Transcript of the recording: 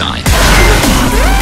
inside.